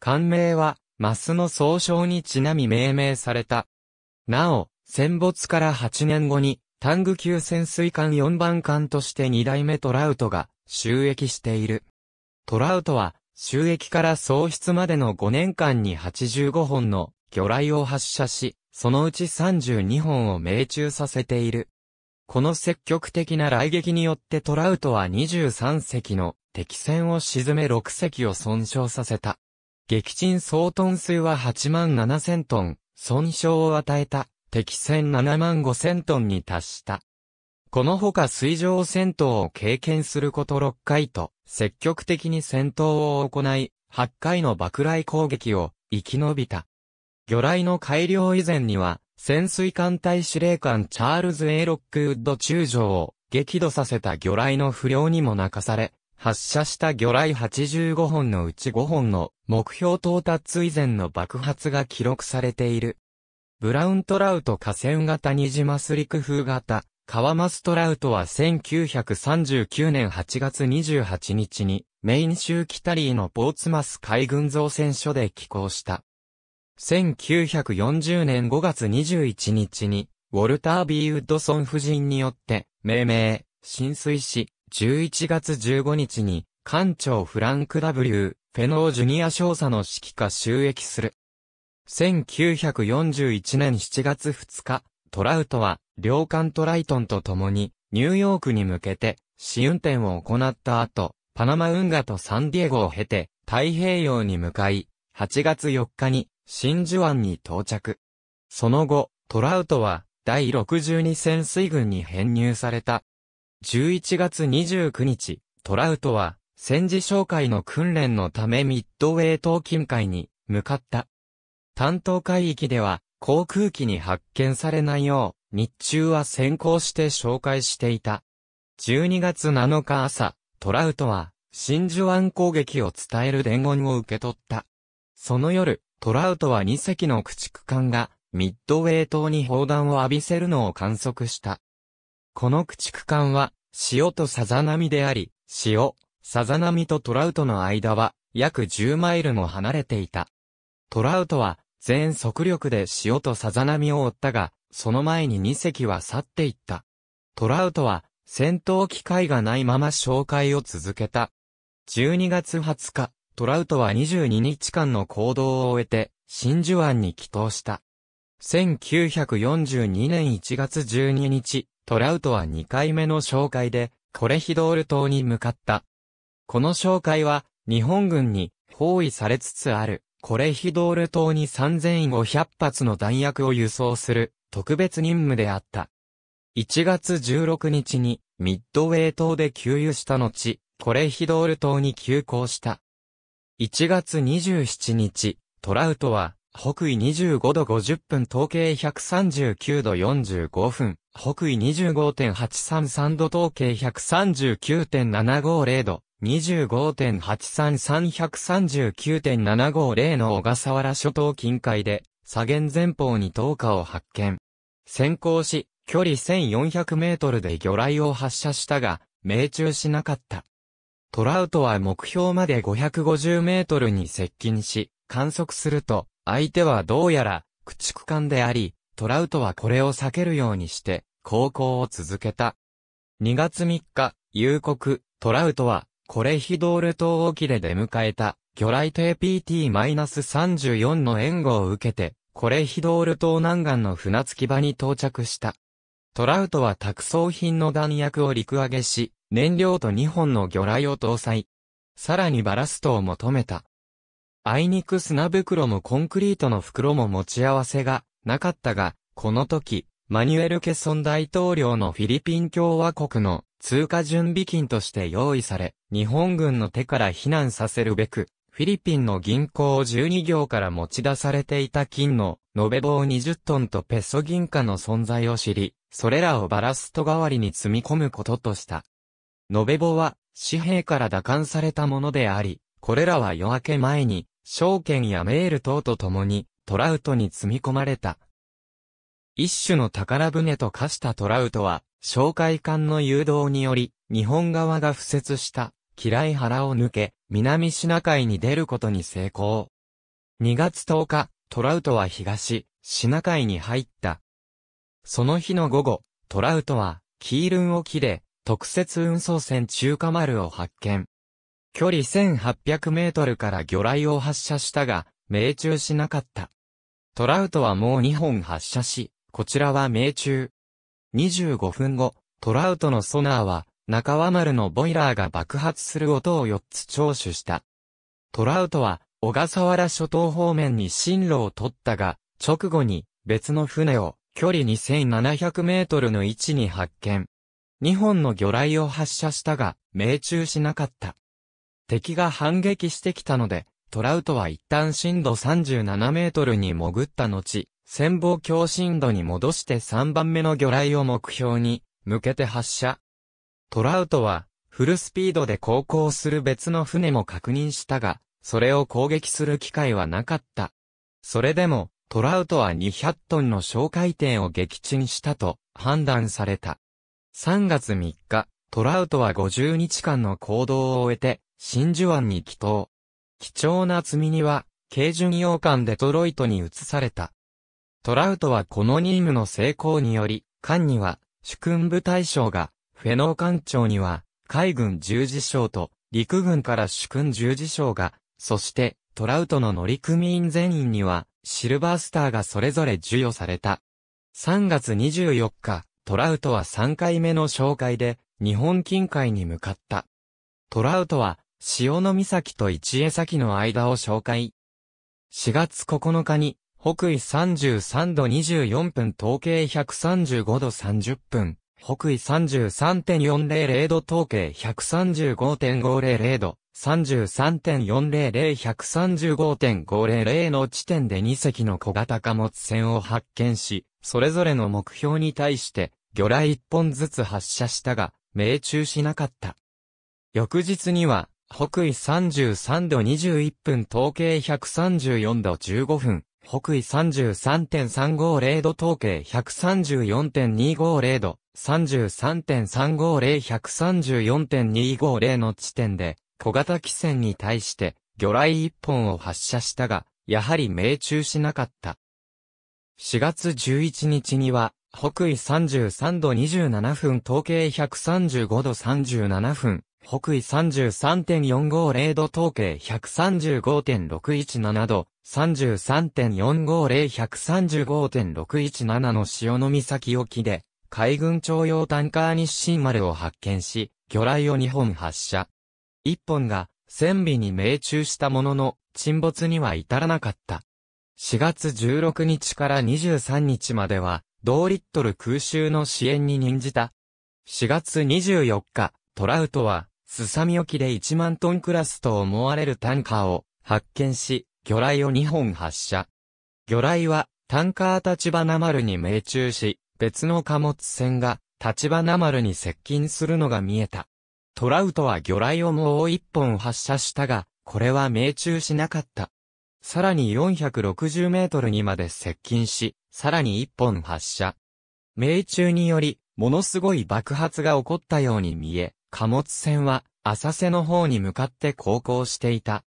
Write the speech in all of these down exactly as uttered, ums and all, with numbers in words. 官名は、升の総称にちなみ命名された。なお、戦没からはちねんごに、タング級潜水艦よんばんかんとしてにだいめトラウトが就役している。トラウトは、就役から喪失までのごねんかんにはちじゅうごほんの魚雷を発射し、そのうちさんじゅうにほんを命中させている。この積極的な雷撃によってトラウトはにじゅうさんせきの敵船を沈めろくせきを損傷させた。撃沈総トン数ははちまんななせんトン、損傷を与えた。敵船ななまんごせんトンに達した。このほか水上戦闘を経験することろっかいと、積極的に戦闘を行い、はっかいの爆雷攻撃を生き延びた。魚雷の改良以前には、潜水艦隊司令官チャールズ・A・ロックウッド中将を激怒させた魚雷の不良にも泣かされ、発射した魚雷はちじゅうごほんのうちごほんの目標到達以前の爆発が記録されている。ブラウントラウト河川型ニジマス陸風型、カワマストラウトはせんきゅうひゃくさんじゅうきゅうねんはちがつにじゅうはちにちにメイン州キタリーのポーツマス海軍造船所で寄港した。せんきゅうひゃくよんじゅうねんごがつにじゅういちにちにウォルター・B・ウッドソン夫人によって命名、浸水し、じゅういちがつじゅうごにちに艦長フランク ダブリュー・フェノー・ジュニア少佐の指揮下就役する。せんきゅうひゃくよんじゅういちねんしちがつふつか、トラウトは、領艦トライトンと共に、ニューヨークに向けて、試運転を行った後、パナマ運河とサンディエゴを経て、太平洋に向かい、はちがつよっかに、真珠湾に到着。その後、トラウトは、だいろくじゅうにせんすいぐんに編入された。じゅういちがつにじゅうくにち、トラウトは、戦時哨戒の訓練のためミッドウェー島近海に、向かった。担当海域では、航空機に発見されないよう、日中は先行して哨戒していた。じゅうにがつなのか朝、トラウトは、真珠湾攻撃を伝える伝言を受け取った。その夜、トラウトはにせきの駆逐艦が、ミッドウェー島に砲弾を浴びせるのを観測した。この駆逐艦は、潮とさざ波であり、潮、さざ波とトラウトの間は、約じゅうマイルも離れていた。トラウトは、全速力で潮とさざ波を追ったが、その前ににせきは去っていった。トラウトは、戦闘機会がないまま哨戒を続けた。じゅうにがつはつか、トラウトはにじゅうににちかんの行動を終えて、真珠湾に帰島した。せんきゅうひゃくよんじゅうにねんいちがつじゅうににち、トラウトはにかいめの哨戒で、コレヒドール島に向かった。この哨戒は、日本軍に包囲されつつある。コレヒドール島にさんぜんごひゃくぱつの弾薬を輸送する特別任務であった。いちがつじゅうろくにちにミッドウェー島で給油した後、コレヒドール島に急行した。いちがつにじゅうしちにち、トラウトは北緯にじゅうごどごじゅっぷん東経ひゃくさんじゅうきゅうどよんじゅうごふん、北緯 にじゅうごてんはちさんさん 度東経 ひゃくさんじゅうきゅうてんななごゼロ 度。にじゅうごてんはちさんさん ひゃくさんじゅうきゅうてんななごゼロ の小笠原諸島近海で、左舷前方に灯火を発見。先行し、距離せんよんひゃくメートルで魚雷を発射したが、命中しなかった。トラウトは目標までごひゃくごじゅうメートルに接近し、観測すると、相手はどうやら、駆逐艦であり、トラウトはこれを避けるようにして、航行を続けた。にがつみっか、夕刻、トラウトは、コレヒドール島沖で出迎えた、魚雷艇 ピーティーさんじゅうよん の援護を受けて、コレヒドール島南岸の船着き場に到着した。トラウトは託送品の弾薬を陸揚げし、燃料とにほんの魚雷を搭載。さらにバラストを求めた。あいにく砂袋もコンクリートの袋も持ち合わせがなかったが、この時、マニュエル・ケソン大統領のフィリピン共和国の通貨準備金として用意され、日本軍の手から避難させるべく、フィリピンの銀行じゅうにぎょうから持ち出されていた金の延べ棒にじゅっトンとペソ銀貨の存在を知り、それらをバラスト代わりに積み込むこととした。延べ棒は紙幣から打艦されたものであり、これらは夜明け前に、証券やメール等とともにトラウトに積み込まれた。一種の宝船と化したトラウトは、哨戒艦の誘導により、日本側が敷設した、キライハラを抜け、南シナ海に出ることに成功。にがつとおか、トラウトは東、シナ海に入った。その日の午後、トラウトは、キールン沖で、特設運送船中華丸を発見。距離せんはっぴゃくメートルから魚雷を発射したが、命中しなかった。トラウトはもうにほん発射し、こちらは命中。にじゅうごふんご、トラウトのソナーは、中和丸のボイラーが爆発する音をよっつ聴取した。トラウトは、小笠原諸島方面に進路を取ったが、直後に、別の船を、距離にせんななひゃくメートルの位置に発見。にほんの魚雷を発射したが、命中しなかった。敵が反撃してきたので、トラウトは一旦深度さんじゅうななメートルに潜った後、潜望鏡深度に戻してさんばんめの魚雷を目標に向けて発射。トラウトはフルスピードで航行する別の船も確認したが、それを攻撃する機会はなかった。それでもトラウトはにひゃくトンの哨戒点を撃沈したと判断された。さんがつみっか、トラウトはごじゅうにちかんの行動を終えて真珠湾に帰投。貴重な積み荷は軽巡洋艦デトロイトに移された。トラウトはこの任務の成功により、艦には主訓部大将が、フェノー艦長には海軍十字章と陸軍から主訓十字章が、そしてトラウトの乗組員全員にはシルバースターがそれぞれ授与された。さんがつにじゅうよっか、トラウトはさんかいめの哨戒で日本近海に向かった。トラウトは潮岬と一江崎の間を哨戒。しがつここのかに、北緯さんじゅうさんどにじゅうよんぷん東経ひゃくさんじゅうごどさんじゅっぷん、北緯 さんじゅうさんてんよんまるまる 度東経 ひゃくさんじゅうごてんごまるまる 度、さんじゅうさんてんよんまるまる ひゃくさんじゅうごてんごまるまる の地点でにせきの小型貨物船を発見し、それぞれの目標に対して、魚雷いっぽんずつ発射したが、命中しなかった。翌日には、北緯さんじゅうさんどにじゅういっぷん東経ひゃくさんじゅうよんどじゅうごふん、北緯 さんじゅうさんてんさんごまる 度東経 ひゃくさんじゅうよんてんにごまる 度、さんじゅうさんてんさんごまる ひゃくさんじゅうよんてんにごまる の地点で、小型機船に対して、魚雷いっぽんを発射したが、やはり命中しなかった。しがつじゅういちにちには、北緯さんじゅうさんどにじゅうななふん東経ひゃくさんじゅうごどさんじゅうななふん、北緯 さんじゅうさんてんよんごまる 度東経 ひゃくさんじゅうごてんろくいちなな 度、さんじゅうさんてんよんごまる ひゃくさんじゅうごてんろくいちなな の潮岬沖で、海軍徴用タンカー日進丸を発見し、魚雷をにほん発射。いっぽんが船尾に命中したものの、沈没には至らなかった。しがつじゅうろくにちからにじゅうさんにちまでは、同リットル空襲の支援に任じた。しがつにじゅうよっか、トラウトは、すさみ沖でいちまんトンクラスと思われるタンカーを発見し、魚雷をにほん発射。魚雷は、タンカー立花丸に命中し、別の貨物船が立花丸に接近するのが見えた。トラウトは魚雷をもういっぽん発射したが、これは命中しなかった。さらによんひゃくろくじゅうメートルにまで接近し、さらにいっぽん発射。命中により、ものすごい爆発が起こったように見え、貨物船は浅瀬の方に向かって航行していた。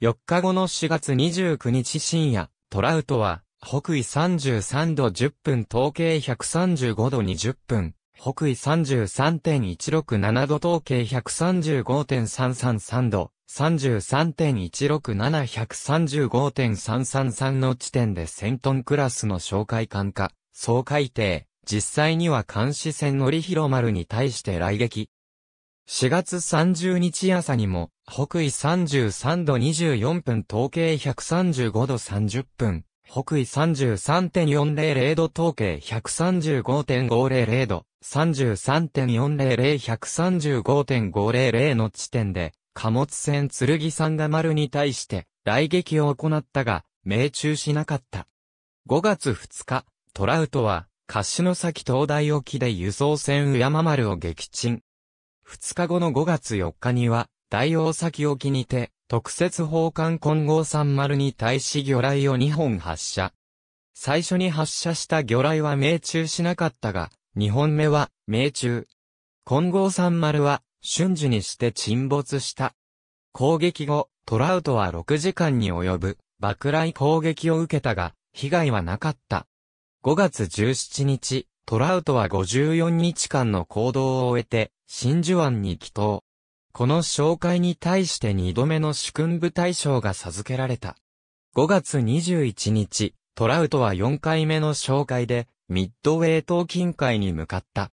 よっかごのしがつにじゅうくにち深夜、トラウトは、北緯さんじゅうさんどじゅっぷん東経ひゃくさんじゅうごどにじゅっぷん、北緯 さんじゅうさんてんいちろくなな 度東経 ひゃくさんじゅうごてんさんさんさん 度、さんじゅうさんてんいちろくなな ひゃくさんじゅうごてんさんさんさん の地点でせんトンクラスの哨戒艦か、掃海艇、実際には監視船のりひろ丸に対して雷撃。しがつさんじゅうにち朝にも、北緯さんじゅうさんどにじゅうよんぷん東経ひゃくさんじゅうごどさんじゅっぷん、北緯 さんじゅうさんてんよんまるまる 度東経 ひゃくさんじゅうごてんごまるまる 度、さんじゅうさんてんよんまるまる ひゃくさんじゅうごてんごまるまる の地点で、貨物船剣三ヶ丸に対して、雷撃を行ったが、命中しなかった。ごがつふつか、トラウトは、柏崎灯台沖で輸送船うやま丸を撃沈。ふつかごのごがつよっかには、大大崎沖にて、特設砲艦金剛さんじゅうに対し魚雷をにほん発射。最初に発射した魚雷は命中しなかったが、にほんめは命中。金剛さんじゅうは瞬時にして沈没した。攻撃後、トラウトはろくじかんに及ぶ爆雷攻撃を受けたが、被害はなかった。ごがつじゅうしちにち、トラウトはごじゅうよっかかんの行動を終えて、真珠湾に帰投。この紹介に対してにどめの主訓部大賞が授けられた。ごがつにじゅういちにち、トラウトはよんかいめの紹介で、ミッドウェー島近海に向かった。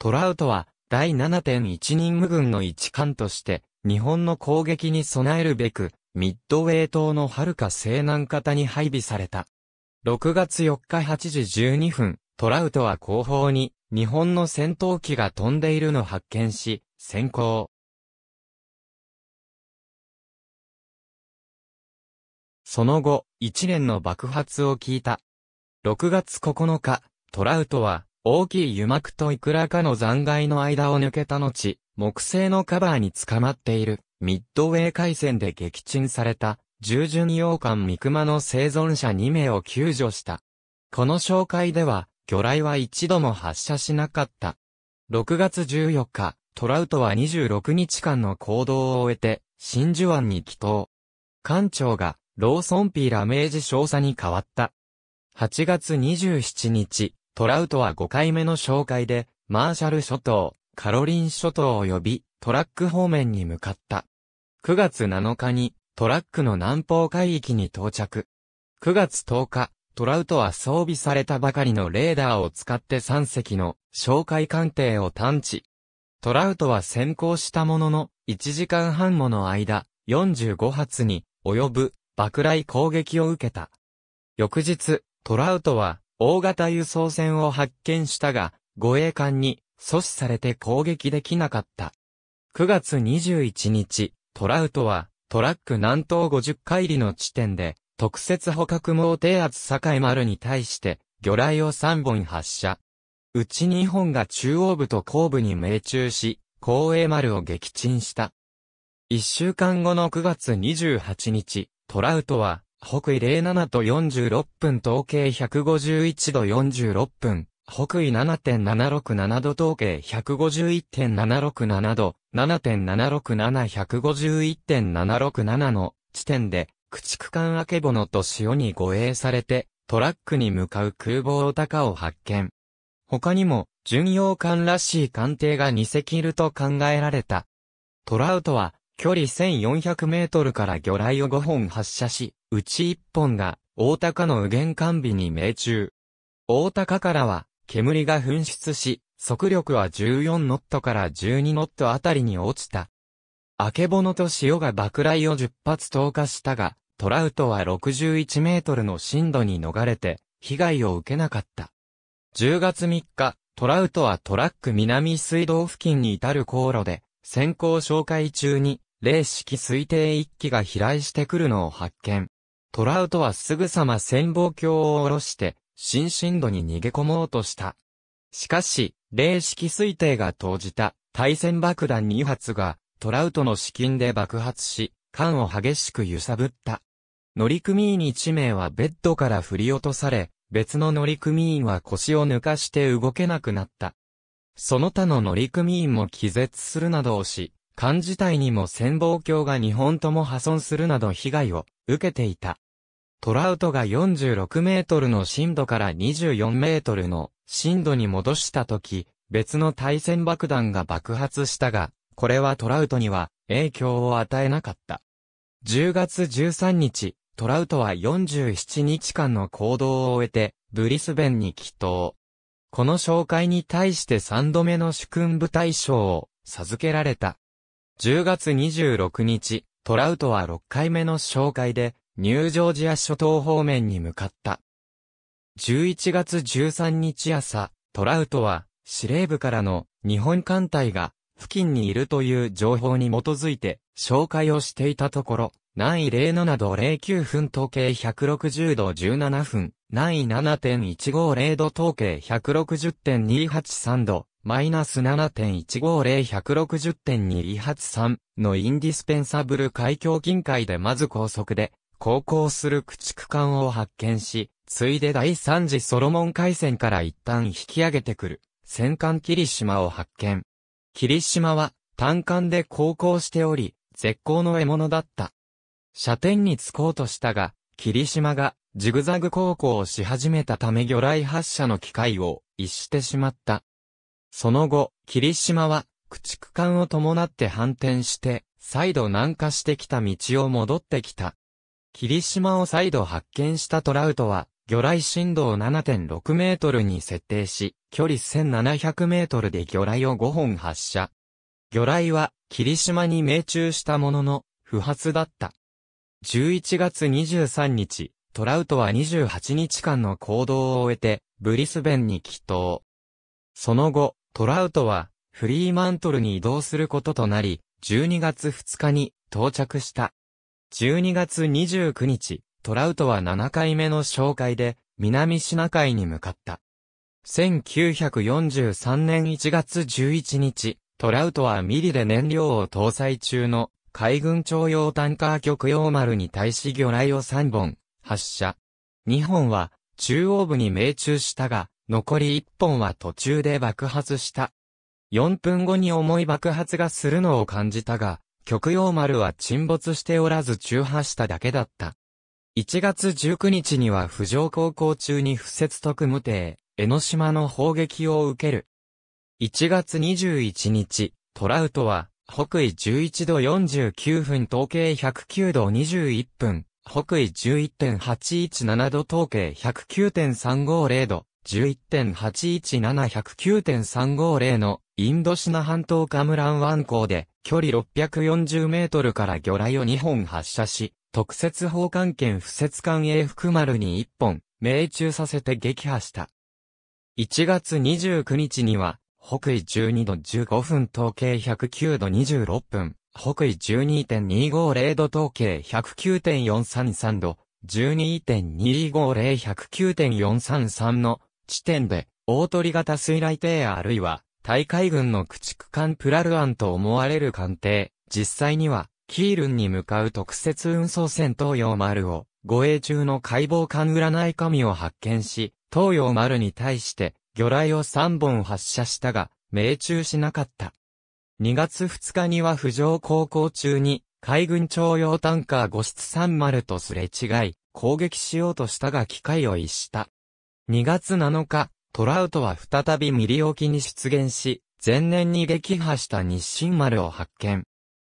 トラウトは、だいななてんいちにんむぐんの一艦として、日本の攻撃に備えるべく、ミッドウェー島のはるか西南方に配備された。ろくがつよっかはちじじゅうにふん、トラウトは後方に日本の戦闘機が飛んでいるのを発見し、潜航。その後、一連の爆発を聞いた。ろくがつここのか、トラウトは大きい油膜といくらかの残骸の間を抜けた後、木製のカバーに捕まっているミッドウェー海戦で撃沈された。従順洋艦三熊の生存者にめいを救助した。この紹介では、魚雷は一度も発射しなかった。ろくがつじゅうよっか、トラウトはにじゅうろくにちかんの行動を終えて、真珠湾に帰投。艦長が、ローソン・P・ラメージ少佐に変わった。はちがつにじゅうしちにち、トラウトはごかいめの紹介で、マーシャル諸島、カロリン諸島及び、トラック方面に向かった。くがつなのかに、トラックの南方海域に到着。くがつとおか、トラウトは装備されたばかりのレーダーを使ってさんせきの哨戒艦艇を探知。トラウトは潜航したものの、いちじかんはんもの間、よんじゅうごはつに及ぶ爆雷攻撃を受けた。翌日、トラウトは大型輸送船を発見したが、護衛艦に阻止されて攻撃できなかった。くがつにじゅういちにち、トラウトは、トラック南東ごじゅっかいりの地点で、特設捕獲網低圧境丸に対して、魚雷をさんぼん発射。うちにほんが中央部と後部に命中し、後衛丸を撃沈した。いっしゅうかんごのくがつにじゅうはちにち、トラウトは、北緯ゼロななどよんじゅうろっぷん東経ひゃくごじゅういちどよんじゅうろっぷん、北緯 ななてんななろくななど東経 ひゃくごじゅういちてんななろくなな 度、ななてんななろくなな ひゃくごじゅういちてんななろくなな の地点で、駆逐艦あけぼのと潮に護衛されて、トラックに向かう空母おたかを発見。他にも、巡洋艦らしい艦艇がにせきいると考えられた。トラウトは、距離せんよんひゃくメートルから魚雷をごほん発射し、うちいっぽんが、おたかの右舷艦尾に命中。おたかからは、煙が噴出し、速力はじゅうよんノットからじゅうにノットあたりに落ちた。あけぼのと潮が爆雷をじゅっぱつ投下したが、トラウトはろくじゅういちメートルの深度に逃れて、被害を受けなかった。じゅうがつみっか、トラウトはトラック南水道付近に至る航路で、潜航哨戒中に、零式水艇いっきが飛来してくるのを発見。トラウトはすぐさま潜望鏡を下ろして、新深度に逃げ込もうとした。しかし、零式水艇が投じた対潜爆弾にはつがトラウトの資金で爆発し、艦を激しく揺さぶった。乗組員いちめいはベッドから振り落とされ、別の乗組員は腰を抜かして動けなくなった。その他の乗組員も気絶するなどをし、艦自体にも潜望鏡がにほんとも破損するなど被害を受けていた。トラウトがよんじゅうろくメートルの深度からにじゅうよんメートルの深度に戻したとき、別の対潜爆弾が爆発したが、これはトラウトには影響を与えなかった。じゅうがつじゅうさんにち、トラウトはよんじゅうななにちかんの行動を終えて、ブリスベンに帰投。この紹介に対してさんどめの主訓部大賞を授けられた。じゅうがつにじゅうろくにち、トラウトはろっかいめの紹介で、ニュージョージア諸島方面に向かった。じゅういちがつじゅうさんにち朝、トラウトは、司令部からの日本艦隊が付近にいるという情報に基づいて紹介をしていたところ、南緯ゼロななどゼロきゅうふん東経ひゃくろくじゅうどじゅうななふん、南緯 ななてんいちごゼロ 度東経 ひゃくろくじゅうてんにはちさん 度、マイナス ななてんいちごゼロ ひゃくろくじゅうてんにはちさん のインディスペンサブル海峡近海でまず高速で、航行する駆逐艦を発見し、ついでだいさんじソロモン海戦から一旦引き上げてくる、戦艦霧島を発見。霧島は、単艦で航行しており、絶好の獲物だった。射点に着こうとしたが、霧島がジグザグ航行をし始めたため魚雷発射の機会を逸してしまった。その後、霧島は駆逐艦を伴って反転して、再度南下してきた道を戻ってきた。霧島を再度発見したトラウトは、魚雷深度を ななてんろく メートルに設定し、距離せんななひゃくメートルで魚雷をごほん発射。魚雷は霧島に命中したものの、不発だった。じゅういちがつにじゅうさんにち、トラウトはにじゅうはちにちかんの行動を終えて、ブリスベンに帰島。その後、トラウトは、フリーマントルに移動することとなり、じゅうにがつふつかに到着した。じゅうにがつにじゅうくにち、トラウトはななかいめの哨戒で、南シナ海に向かった。せんきゅうひゃくよんじゅうさんねんいちがつじゅういちにち、トラウトはミリで燃料を搭載中の海軍徴用タンカー極洋丸に対し魚雷をさんぼん発射。にほんは中央部に命中したが、残りいっぽんは途中で爆発した。よんぷんごに重い爆発がするのを感じたが、極洋丸は沈没しておらず中破しただけだった。いちがつじゅうくにちには浮上航行中に不設特務艇、江ノ島の砲撃を受ける。いちがつにじゅういちにち、トラウトは、北緯じゅういちどよんじゅうきゅうふん東経ひゃくきゅうどにじゅういっぷん、北緯 じゅういちてんはちいちなな 度東経 ひゃくきゅうてんさんごーぜろ 度、じゅういちてんはちいちなな ひゃくきゅうてんさんごーぜろ のインドシナ半島カムラン湾港で距離ろっぴゃくよんじゅうメートルから魚雷をにほん発射し、特設砲艦兼不設艦永福丸にいっぽん命中させて撃破した。いちがつにじゅうくにちには、北緯じゅうにどじゅうごふん東経ひゃくきゅうどにじゅうろっぷん、北緯 じゅうにてんにごーぜろ 度東経 ひゃくきゅうてんよんさんさん 度、じゅうにてんにごーぜろ ひゃくきゅうてんよんさんさん の地点で、大鳥型水雷艇あるいは、タイ海軍の駆逐艦プラルアンと思われる艦艇、実際には、キールンに向かう特設運送船東洋丸を、護衛中の海防艦占い神を発見し、東洋丸に対して、魚雷をさんぼん発射したが、命中しなかった。にがつふつかには浮上航行中に、海軍徴用タンカーごしつさんまるとすれ違い、攻撃しようとしたが機会を逸した。にがつなのか、トラウトは再びミリ沖に出現し、前年に撃破した日進丸を発見。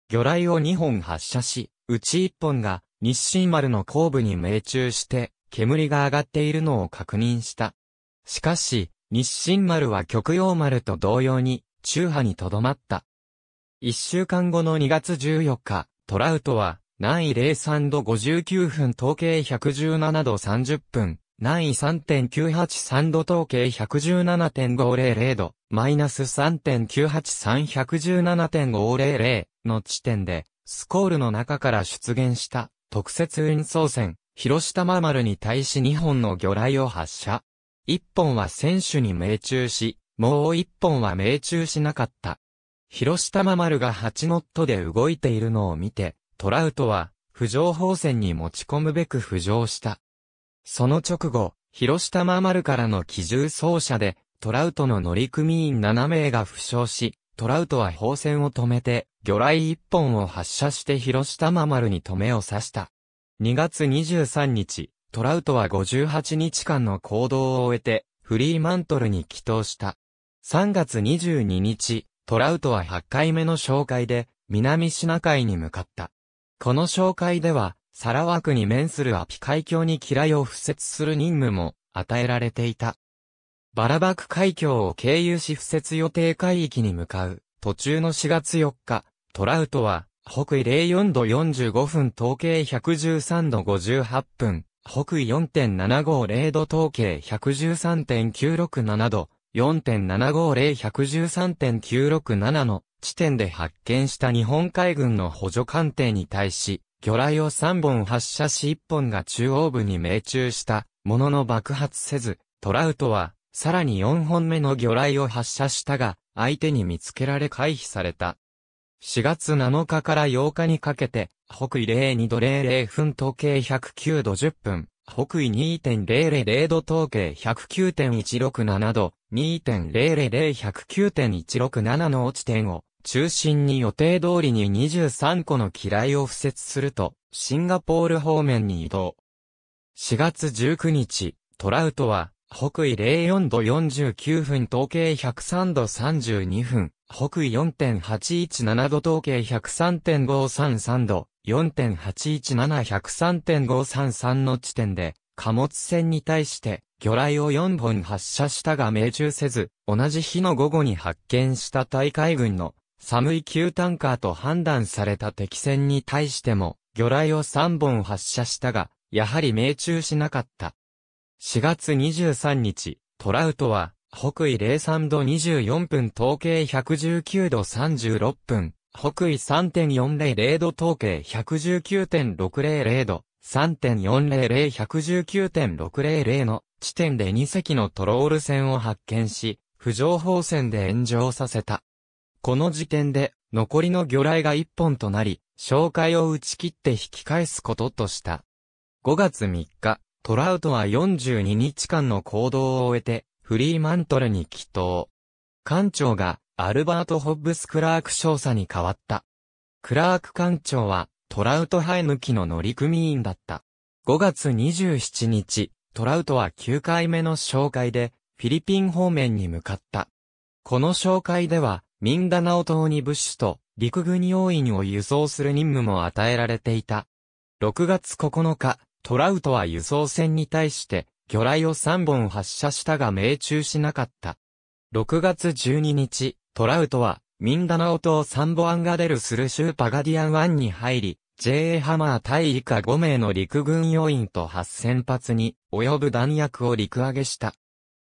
魚雷をにほん発射し、うちいっぽんが日進丸の後部に命中して、煙が上がっているのを確認した。しかし、日進丸は極洋丸と同様に、中波にとどまった。一週間後のにがつじゅうよっか、トラウトは、南緯ぜろさんどごじゅうきゅうふん東経ひゃくじゅうななどさんじゅっぷん、南緯 さんてんきゅうはちさん 度東経 ひゃくじゅうななてんごーぜろ 度、マイナス さんてんきゅうはちさん ひゃくじゅうななてんごーぜろ の地点で、スコールの中から出現した、特設運送船、広下間丸に対しにほんの魚雷を発射。いっぽんは船首に命中し、もういっぽんは命中しなかった。広下間丸がはちノットで動いているのを見て、トラウトは、浮上砲船に持ち込むべく浮上した。その直後、広下間丸からの機銃掃射で、トラウトの乗組員ななめいが負傷し、トラウトは砲船を止めて、魚雷いっぽんを発射して広下間丸に止めを刺した。にがつにじゅうさんにち、トラウトはごじゅうはちにちかんの行動を終えて、フリーマントルに帰島した。さんがつにじゅうににち、トラウトははちかいめの哨戒で、南シナ海に向かった。この哨戒では、サラワクに面するアピ海峡に機雷を敷設する任務も与えられていた。バラバク海峡を経由し敷設予定海域に向かう、途中のしがつよっか、トラウトは、北緯ぜろよんどよんじゅうごふん東経ひゃくじゅうさんどごじゅうはっぷん、北緯 よんてんななごーぜろ 度東経 ひゃくじゅうさんてんきゅうろくなな 度、よんてんななごーぜろ ひゃくじゅうさんてんきゅうろくなな の地点で発見した日本海軍の補助艦艇に対し、魚雷をさんぼん発射しいっぽんが中央部に命中したものの爆発せず、トラウトはさらによんほんめの魚雷を発射したが、相手に見つけられ回避された。しがつなのかからようかにかけて、北緯ぜろにどぜろぜろふん東経ひゃくきゅうどじゅっぷん、北緯 にてんぜろぜろ 度東経 ひゃくきゅうてんいちろくなな 度、にてんぜろぜろ ひゃくきゅうてんいちろくなな の地点を中心に予定通りににじゅうさんこの機雷を敷設すると、シンガポール方面に移動。しがつじゅうくにち、トラウトは、北緯ゼロよんどよんじゅうきゅうふん東経ひゃくさんどさんじゅうにふん、北緯 よんてんはちいちななど東経 ひゃくさんてんごーさんさんど、よんてんはちいちななひゃくさんてんごーさんさん の地点で、貨物船に対して、魚雷をよんほん発射したが命中せず、同じ日の午後に発見したタイ海軍の寒い級タンカーと判断された敵船に対しても、魚雷をさんぼん発射したが、やはり命中しなかった。しがつにじゅうさんにち、トラウトは、北緯ゼロさんどにじゅうよんふん東経ひゃくじゅうきゅうどさんじゅうろっぷん、北緯 さんてんよんまるまるど東経 ひゃくじゅうきゅうてんろくまるまるど、さんてんよんまるまる ひゃくじゅうきゅうてんろくまるまる の地点でにせきのトロール船を発見し、浮上砲戦で炎上させた。この時点で、残りの魚雷がいっぽんとなり、哨戒を打ち切って引き返すこととした。ごがつみっか、トラウトはよんじゅうににちかんの行動を終えて、フリーマントルに帰島。艦長が、アルバート・ホッブス・クラーク少佐に変わった。クラーク艦長は、トラウト派へ抜きの乗組員だった。ごがつにじゅうしちにち、トラウトはきゅうかいめの哨戒で、フィリピン方面に向かった。この哨戒では、ミンダナオ島に物資と陸軍要員を輸送する任務も与えられていた。ろくがつここのか、トラウトは輸送船に対して魚雷をさんぼん発射したが命中しなかった。ろくがつじゅうににち、トラウトはミンダナオ島サンボアンガデルスルシューパガディアン湾に入り、ジェーエー ハマー隊以下ごめいの陸軍要員とはっせんぱつに及ぶ弾薬を陸揚げした。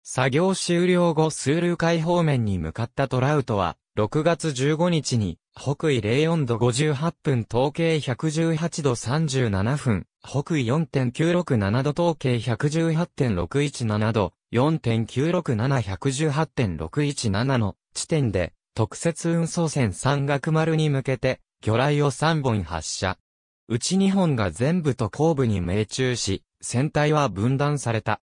作業終了後スール海方面に向かったトラウトは、ろくがつじゅうごにちに、北緯ゼロよんどごじゅうはちふん東経ひゃくじゅうはちどさんじゅうななふん、北緯 よんてんきゅうろくななど東経 ひゃくじゅうはちてんろくいちななど、よんてんきゅうろくなな ひゃくじゅうはちてんろくいちなな の地点で、特設運送船山岳丸に向けて、魚雷をさんぼん発射。うちにほんが全部と後部に命中し、船体は分断された。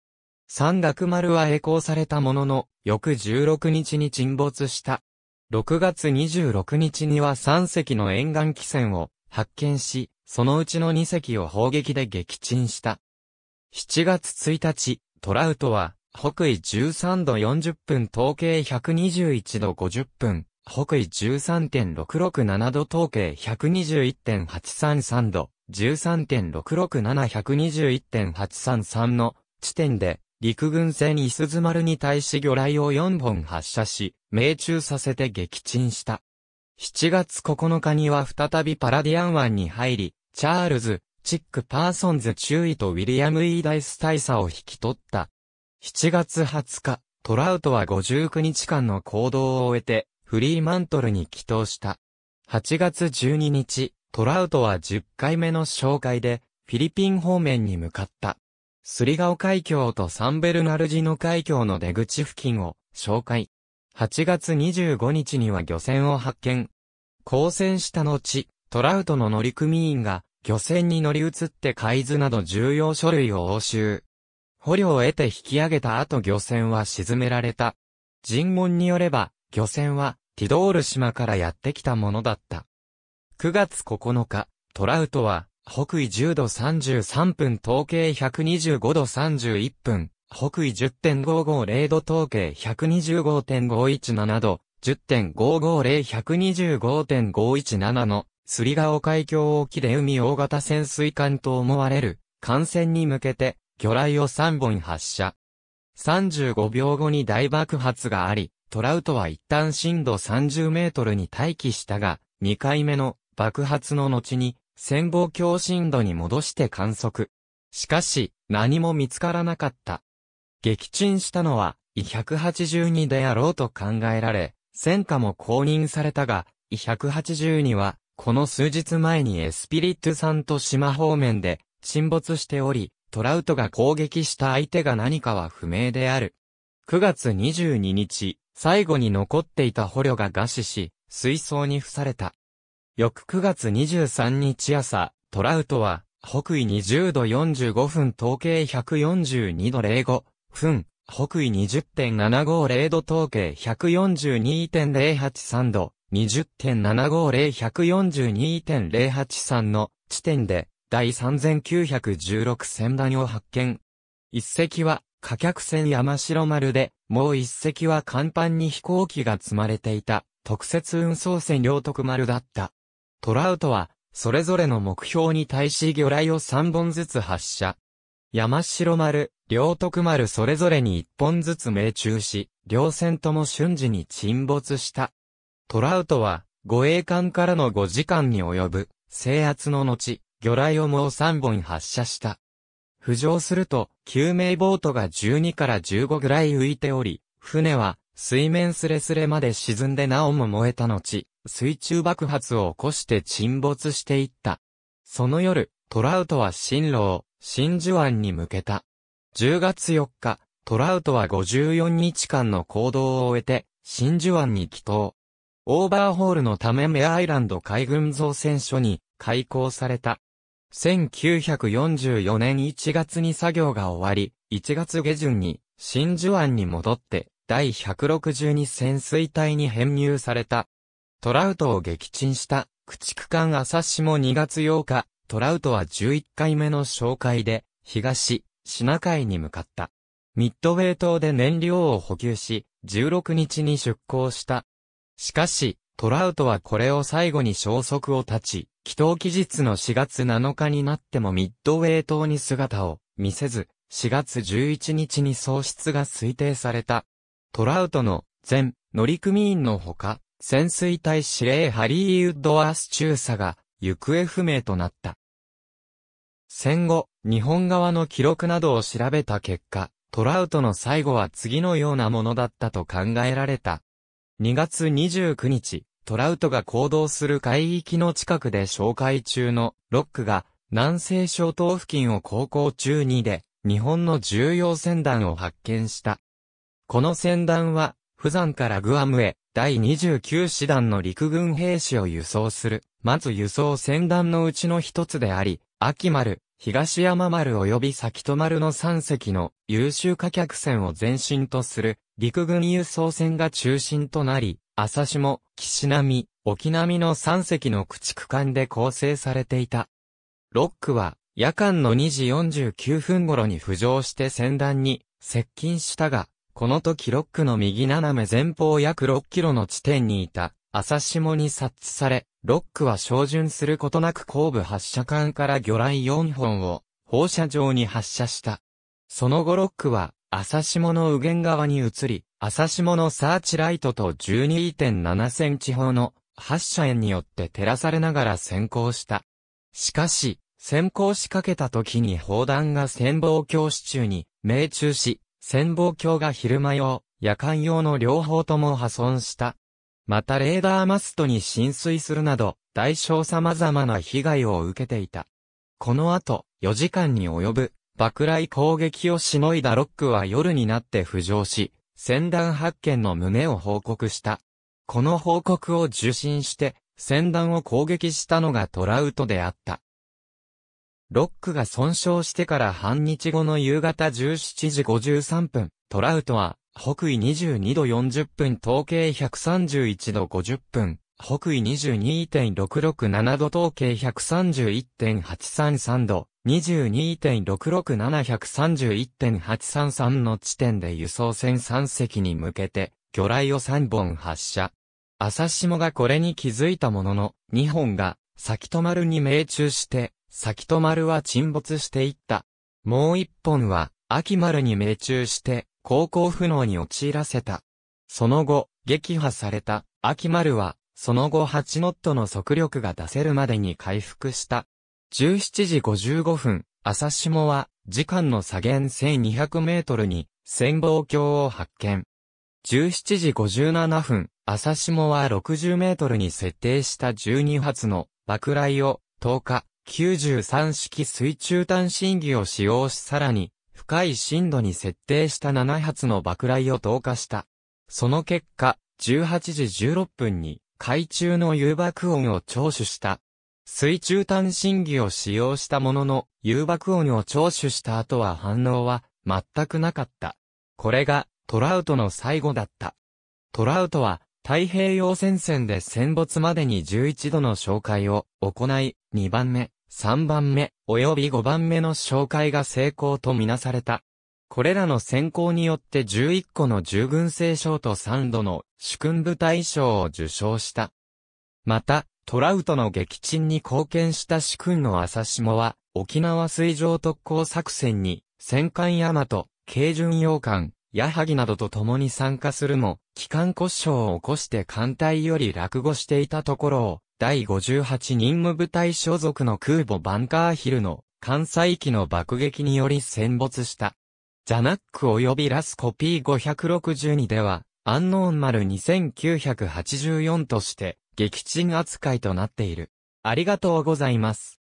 山岳丸は曳航されたものの、翌じゅうろくにちに沈没した。ろくがつにじゅうろくにちにはさんせきの沿岸機船を発見し、そのうちのにせきを砲撃で撃沈した。しちがつついたち、トラウトは、北緯じゅうさんどよんじゅっぷん東経ひゃくにじゅういちどごじゅっぷん、北緯 じゅうさんてんろくろくななど東経 ひゃくにじゅういちてんはちさんさんど、じゅうさんてんろくろくなな ひゃくにじゅういちてんはちさんさん の地点で、陸軍船いすず丸に対し魚雷をよんぼん発射し、命中させて撃沈した。しちがつここのかには再びパガディアン湾に入り、チャールズ、チック・パーソンズ中尉とウィリアム・イー・ダイス大佐を引き取った。しちがつはつか、トラウトはごじゅうくにちかんの行動を終えて、フリーマントルに帰島した。はちがつじゅうににち、トラウトはじゅっかいめの哨戒で、フィリピン方面に向かった。スリガオ海峡とサンベルナルジノ海峡の出口付近を哨戒。はちがつにじゅうごにちには漁船を発見。交戦した後、トラウトの乗組員が漁船に乗り移って海図など重要書類を押収。捕虜を得て引き上げた後漁船は沈められた。尋問によれば、漁船はティドール島からやってきたものだった。くがつここのか、トラウトは、北緯じゅうどさんじゅうさんぷん東経ひゃくにじゅうごどさんじゅういっぷん、北緯 じゅってんごーごーぜろど東経 ひゃくにじゅうごてんごーいちななど、じゅってんごーごーぜろ ひゃくにじゅうごてんごーいちなな のスリガオ海峡沖で海大型潜水艦と思われる艦船に向けて魚雷をさんぼん発射。さんじゅうごびょうごに大爆発があり、トラウトは一旦深度さんじゅうメートルに待機したが、にかいめの爆発の後に、潜望鏡深度に戻して観測。しかし、何も見つからなかった。撃沈したのは、イひゃくはちじゅうにであろうと考えられ、戦果も公認されたが、イひゃくはちじゅうには、この数日前にエスピリットサント島方面で沈没しており、トラウトが攻撃した相手が何かは不明である。くがつにじゅうににち、最後に残っていた捕虜が餓死し、水槽に付された。翌くがつにじゅうさんにち朝、トラウトは、北緯にじゅうどよんじゅうごふん東経ひゃくよんじゅうにどぜろごふん、北緯 にじゅってんななごーぜろど東経 ひゃくよんじゅうにてんぜろはちさんど、にじゅってんななごーぜろ ひゃくよんじゅうにてんぜろはちさん の地点で、第さんぜんきゅうひゃくじゅうろく船団を発見。一隻は貨客船山城丸で、もう一隻は甲板に飛行機が積まれていた特設運送船領徳丸だった。トラウトは、それぞれの目標に対し魚雷をさんぼんずつ発射。山城丸、領徳丸それぞれにいっぽんずつ命中し、両船とも瞬時に沈没した。トラウトは、護衛艦からのごじかんに及ぶ制圧の後、魚雷をもうさんぼん発射した。浮上すると、救命ボートがじゅうにからじゅうごぐらい浮いており、船は水面すれすれまで沈んでなおも燃えた後、水中爆発を起こして沈没していった。その夜、トラウトは進路を真珠湾に向けた。じゅうがつよっか、トラウトはごじゅうよっかかんの行動を終えて、真珠湾に帰投。オーバーホールのためメアイランド海軍造船所に開港された。せんきゅうひゃくよんじゅうよねんいちがつに作業が終わり、いちがつげじゅんに真珠湾に戻って第ひゃくろくじゅうに潜水隊に編入された。トラウトを撃沈した駆逐艦朝日もにがつようか、トラウトはじゅういっかいめの哨戒で東シナ海に向かった。ミッドウェー島で燃料を補給し、じゅうろくにちに出港した。しかし、トラウトはこれを最後に消息を絶ち、帰投期日のしがつなのかになってもミッドウェー島に姿を見せず、しがつじゅういちにちに喪失が推定された。トラウトの前乗組員のほか、潜水隊司令ハリー・ウッドワース中佐が行方不明となった。戦後、日本側の記録などを調べた結果、トラウトの最後は次のようなものだったと考えられた。にがつにじゅうくにち、トラウトが行動する海域の近くで哨戒中のロックが南西諸島付近を航行中にで日本の重要船団を発見した。この船団は釜山からグアムへ第にじゅうきゅうしだんの陸軍兵士を輸送する、まず輸送船団のうちの一つであり、秋丸、東山丸及び崎戸丸のさんせきの優秀貨客船を前身とする陸軍輸送船が中心となり、朝日も、岸波、沖波のさんせきの駆逐艦で構成されていた。ロックは夜間のにじよんじゅうきゅうふん頃に浮上して船団に接近したが、この時ロックの右斜め前方約ろっキロの地点にいた朝日もに察知され、ロックは照準することなく後部発射管から魚雷よんほんを放射状に発射した。その後ロックは朝日もの右舷側に移り、朝日ものサーチライトと じゅうにてんななセンチ砲の発射円によって照らされながら潜航した。しかし、潜航しかけた時に砲弾が潜望鏡支柱に命中し、潜望鏡が昼間用、夜間用の両方とも破損した。またレーダーマストに浸水するなど、大小様々な被害を受けていた。この後、よじかんに及ぶ、爆雷攻撃をしのいだロックは夜になって浮上し、船団発見の旨を報告した。この報告を受信して、船団を攻撃したのがトラウトであった。ロックが損傷してから半日後の夕方じゅうしちじごじゅうさんぷん、トラウトは、北緯にじゅうにどよんじゅっぷん東経ひゃくさんじゅういちどごじゅっぷん、北緯 にじゅうにてんろくろくなな 度東経 ひゃくさんじゅういちてんはちさんさん 度、にじゅうにてんろくろくなな ひゃくさんじゅういちてんはちさんさん の地点で輸送船さんせきに向けて、魚雷をさんぼん発射。朝日もがこれに気づいたものの、にほんが、崎戸丸に命中して、崎戸丸は沈没していった。もう一本は、秋丸に命中して、航行不能に陥らせた。その後、撃破された、秋丸は、その後はちノットの速力が出せるまでに回復した。じゅうしちじごじゅうごふん、朝日もは、時間の左舷せんにひゃくメートルに、潜望鏡を発見。じゅうしちじごじゅうななふん、朝日もはろくじゅうメートルに設定したじゅうにはつの爆雷を、とおか、きゅうじゅうさんしき水中探針機を使用しさらに深い深度に設定したななはつの爆雷を投下した。その結果、じゅうはちじじゅうろっぷんに海中の誘爆音を聴取した。水中探針機を使用したものの誘爆音を聴取した後は反応は全くなかった。これがトラウトの最後だった。トラウトは太平洋戦線で戦没までにじゅういちどの哨戒を行い、にばんめ、さんばんめ及びごばんめの紹介が成功とみなされた。これらの選考によってじゅういっこの従軍生賞とさんどの主訓部隊賞を受賞した。また、トラウトの撃沈に貢献した主訓の朝下は、沖縄水上特攻作戦に、戦艦大和、軽巡洋艦、矢作などと共に参加するも、機関故障を起こして艦隊より落伍していたところを、だいごじゅうはち任務部隊所属の空母バンカーヒルの艦載機の爆撃により戦没した。ザナック及びラスコ ピーごひゃくろくじゅうに では、アンノーン丸にせんきゅうひゃくはちじゅうよんとして、撃沈扱いとなっている。ありがとうございます。